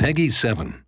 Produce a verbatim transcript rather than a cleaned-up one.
Peggy seven.